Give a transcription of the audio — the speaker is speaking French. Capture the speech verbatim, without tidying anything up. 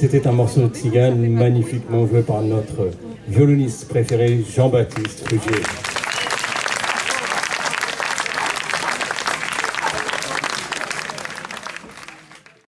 C'était un morceau de tzigane magnifiquement joué par notre violoniste préféré, Jean-Baptiste Frugier.